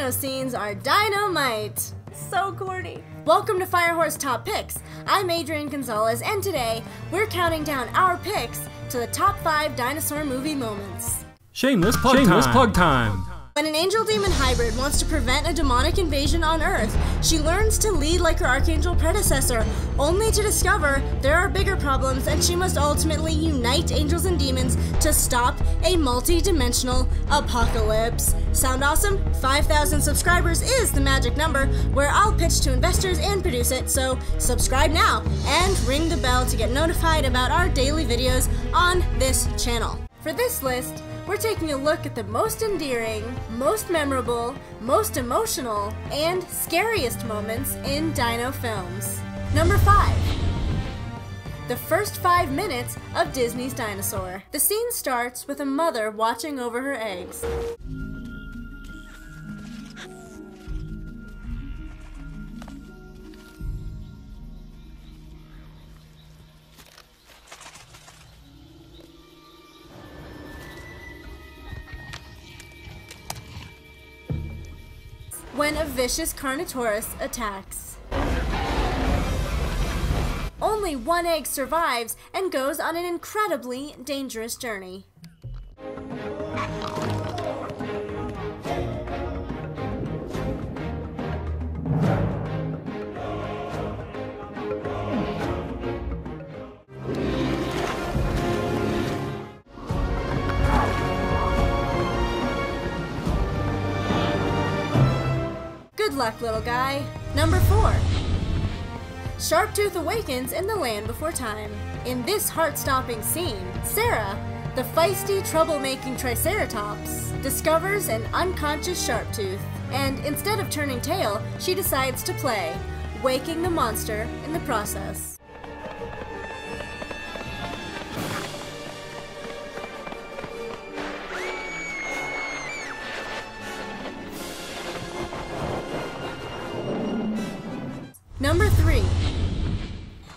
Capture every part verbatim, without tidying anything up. dino scenes are dynamite. So corny. Welcome to Firehorse Top Picks. I'm Adrian Gonzalez, and today we're counting down our picks to the top five dinosaur movie moments. Shameless plug Shameless time. Plug time. When an angel-demon hybrid wants to prevent a demonic invasion on Earth, she learns to lead like her archangel predecessor, only to discover there are bigger problems and she must ultimately unite angels and demons to stop a multi-dimensional apocalypse. Sound awesome? five thousand subscribers is the magic number where I'll pitch to investors and produce it, so subscribe now and ring the bell to get notified about our daily videos on this channel. For this list, we're taking a look at the most endearing, most memorable, most emotional, and scariest moments in dino films. Number five. The first five minutes of Disney's Dinosaur. The scene starts with a mother watching over her eggs. When a vicious Carnotaurus attacks. Only one egg survives and goes on an incredibly dangerous journey. Good luck, little guy. Number four. Sharptooth awakens in The Land Before Time. In this heart-stopping scene, Sarah, the feisty, trouble-making Triceratops, discovers an unconscious Sharptooth, and instead of turning tail, she decides to play, waking the monster in the process. Number three.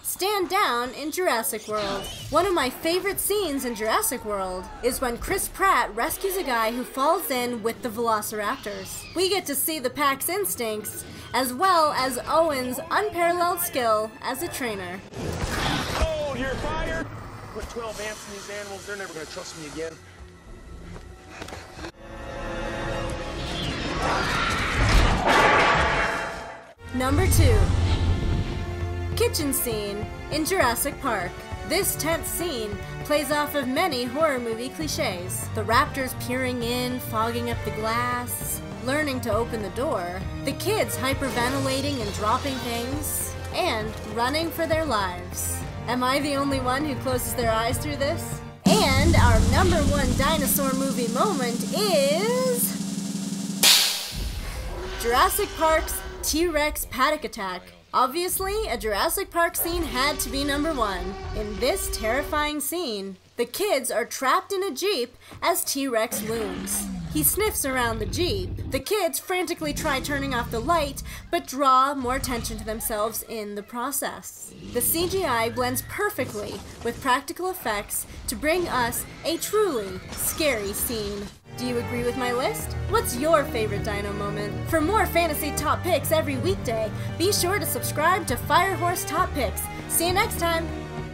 Stand down in Jurassic World. One of my favorite scenes in Jurassic World is when Chris Pratt rescues a guy who falls in with the Velociraptors. We get to see the pack's instincts, as well as Owen's unparalleled skill as a trainer. Hold your fire! Put twelve amps in these animals, they're never gonna trust me again. Number two. Kitchen scene in Jurassic Park. This tense scene plays off of many horror movie cliches. The raptors peering in, fogging up the glass, learning to open the door, the kids hyperventilating and dropping things, and running for their lives. Am I the only one who closes their eyes through this? And our number one dinosaur movie moment is Jurassic Park's T-Rex paddock attack. Obviously, a Jurassic Park scene had to be number one. In this terrifying scene, the kids are trapped in a Jeep as T-Rex looms. He sniffs around the Jeep. The kids frantically try turning off the light, but draw more attention to themselves in the process. The C G I blends perfectly with practical effects to bring us a truly scary scene. Do you agree with my list? What's your favorite dino moment? For more fantasy top picks every weekday, be sure to subscribe to Firehorse Top Picks. See you next time!